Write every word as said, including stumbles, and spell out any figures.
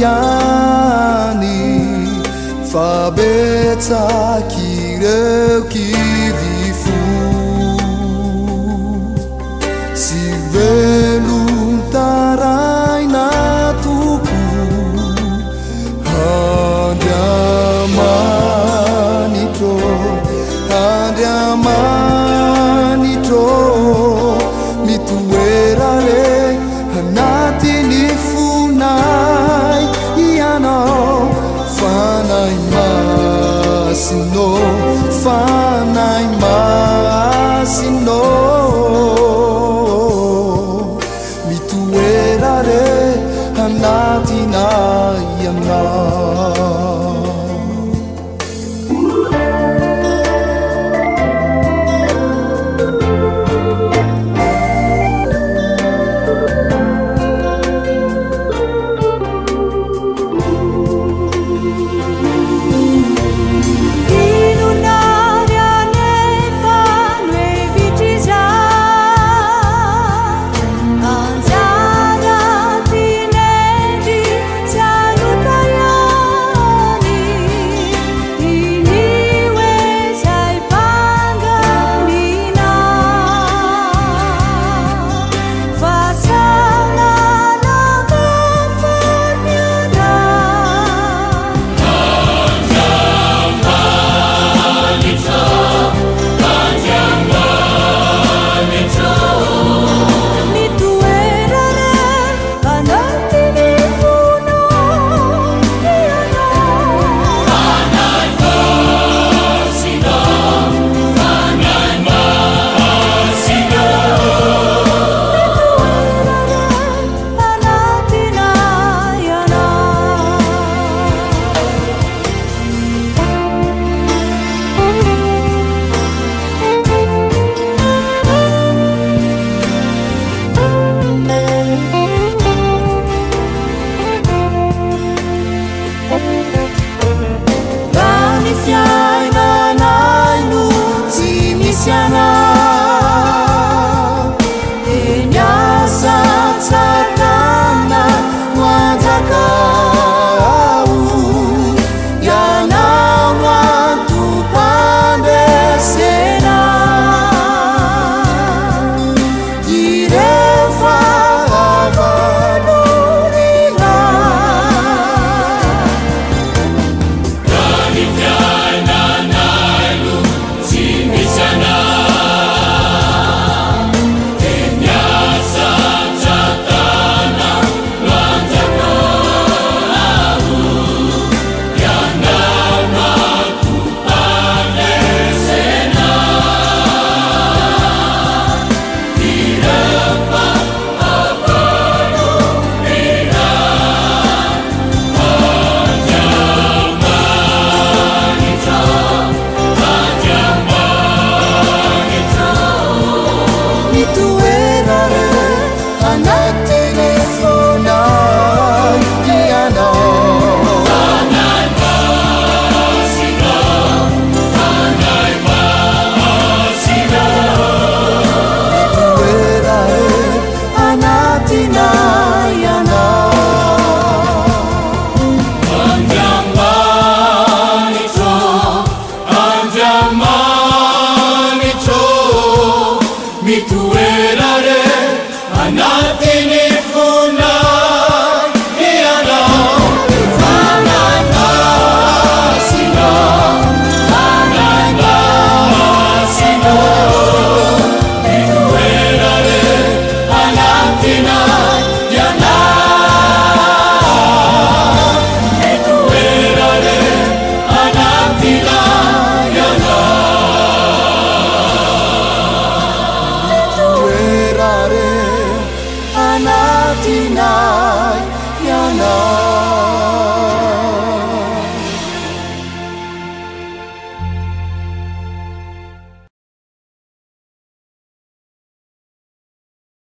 yani fabetsa kireu kivifu si voluntarai natuku hadamanito hadamanito mituerale hanatini funai iano fanai masino fanai masino Natina yamna